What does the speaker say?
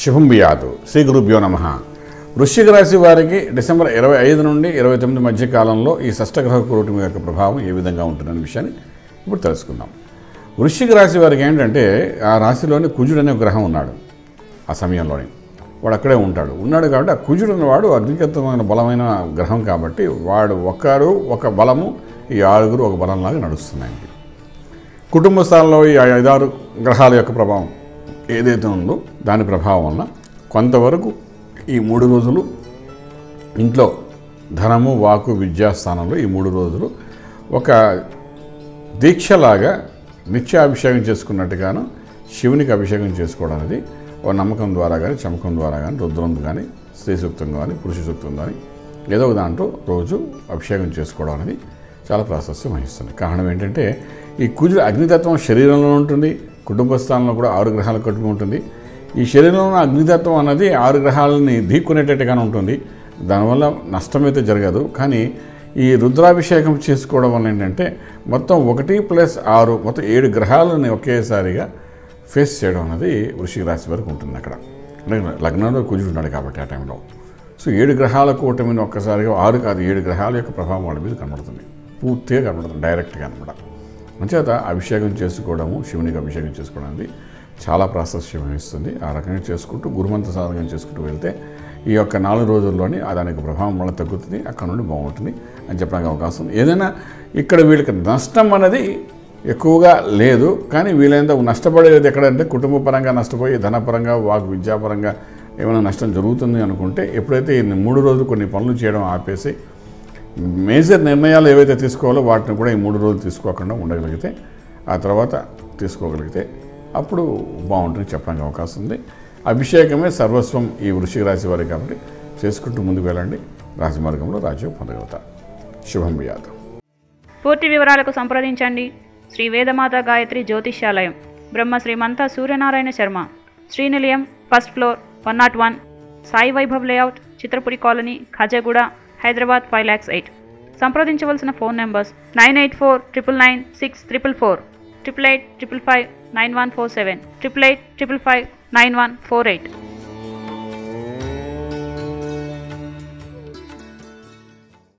శుభం వ్యాదు శ్రీ గురుభ్యో నమః వృశ్చిక రాశి వారికి డిసెంబర్ 25 నుండి 29 మధ్య కాలంలో ఈ షష్టగ్రహ కూటమి యొక్క ప్రభావం ఏ విధంగా ఉంటుందనే విషయాన్ని ఇప్పుడు తెలుసుకుందాం. వృశ్చిక రాశి వారికి ఏంటంటే ఆ రాశిలోని కుజుడు అనే గ్రహం ఉన్నాడు. ఆ సమయంలోనే వాడు అక్కడే ఉన్నాడు కాబట్టి ఆ కుజుడు అన్నవాడు అద్భుతమైన బలమైన గ్రహం కాబట్టి వాడు ఒక బలము ఈ ఆరుగురు ఒక బలంలాగా నడుస్తున్నాయి. కుటుంబ స్థానంలో ఈ 5-6 గ్రహాల యొక్క ప్రభావం ఏదైతే ఉందో దాని ప్రభావం వల్ల కొంతవరకు ఈ 3 రోజులు ఇంట్లో ధనము వాకు విద్యా స్థానంలో ఈ 3 రోజులు ఒక దీక్షలాగా నిత్యాభిషేకం చేసుకున్నట్టుగాను శివునికి అభిషేకం చేసుకోవడానికి ఒక నమ్మకం ద్వారా కానీ చమకం ద్వారా కానీ రుద్రం కానీ స్త్రీ సూక్తం కానీ పురుష సూక్తం కానీ ఏదో ఒక దాంట్లో రోజు అభిషేకం చేసుకోవడం అనేది చాలా ప్రాశస్త్యం వహిస్తుంది. కారణం ఏంటంటే ఈ కుజుడు అగ్నితత్వం శరీరంలో ఉంటుంది, కుటుంబ స్థానంలో కూడా 6 గ్రహాల కుటుంబం ఉంటుంది. ఈ శరీరంలో ఉన్న అగ్నితత్వం అనేది 6 గ్రహాలని ఢీకొనేటట్టుగానే ఉంటుంది. దానివల్ల నష్టమైతే జరగదు, కానీ ఈ రుద్రాభిషేకం చేసుకోవడం వల్ల ఏంటంటే మొత్తం 1 + 6 మొత్తం 7 గ్రహాలని ఒకేసారిగా ఫేస్ చేయడం అనేది వృశ్చిక రాశి వరకు ఉంటుంది. అక్కడ లగ్నంలో కుజుడు ఉన్నాడు కాబట్టి ఆ టైంలో సో 7 గ్రహాల కూటమిని ఒక్కసారిగా 6 కాదు 7 గ్రహాల యొక్క ప్రభావం వాళ్ళ మీద కనబడుతుంది, పూర్తిగా కనబడుతుంది డైరెక్ట్గా అనమాట. అంచేత అభిషేకం చేసుకోవడము శివునికి అభిషేకం చేసుకోవడం అనేది చాలా ప్రాశస్త్యం వహిస్తుంది. ఆ రకంగా చేసుకుంటూ గురుమంత్ర సాధకం చేసుకుంటూ వెళ్తే ఈ యొక్క 4 రోజుల్లోనే దానికి ప్రభావం వల్ల తగ్గుతుంది, అక్కడ నుండి బాగుంటుంది అని చెప్పడానికి అవకాశం. ఏదైనా ఇక్కడ వీళ్ళకి నష్టం అనేది ఎక్కువగా లేదు, కానీ వీళ్ళంతా నష్టపడేది ఎక్కడంటే కుటుంబ పరంగా నష్టపోయి ధనపరంగా వాక్ విద్యాపరంగా ఏమైనా నష్టం జరుగుతుంది అనుకుంటే ఎప్పుడైతే 3 రోజులు కొన్ని పనులు చేయడం ఆపేసి మేజర్ నిర్ణయాలు ఏవైతే తీసుకోవాలో వాటిని కూడా ఈ 3 రోజులు తీసుకోకుండా ఉండగలిగితే ఆ తర్వాత తీసుకోగలిగితే అప్పుడు బాగుంటుంది చెప్పడానికి అవకాశం ఉంది. అభిషేకమే సర్వస్వం ఈ వృశ్చిక రాశి వారి కాబట్టి చేసుకుంటూ ముందుకు వెళ్ళండి, రాజమార్గంలో రాజ్యం పొందగలుగుతారు. శుభం వ్యాదు. పూర్తి వివరాలకు సంప్రదించండి శ్రీ వేదమాత గాయత్రి జ్యోతిషాలయం, బ్రహ్మ శ్రీ మంతా సూర్యనారాయణ శర్మ, శ్రీ నిలయం, 1st floor, 101, Sai Vaibhav layout, Chitrapuri colony, Khajaguda, Hyderabad 5,08,000. సంప్రదించవలసిన ఫోన్ నెంబర్స్ 98499644, 88559147, 88559148.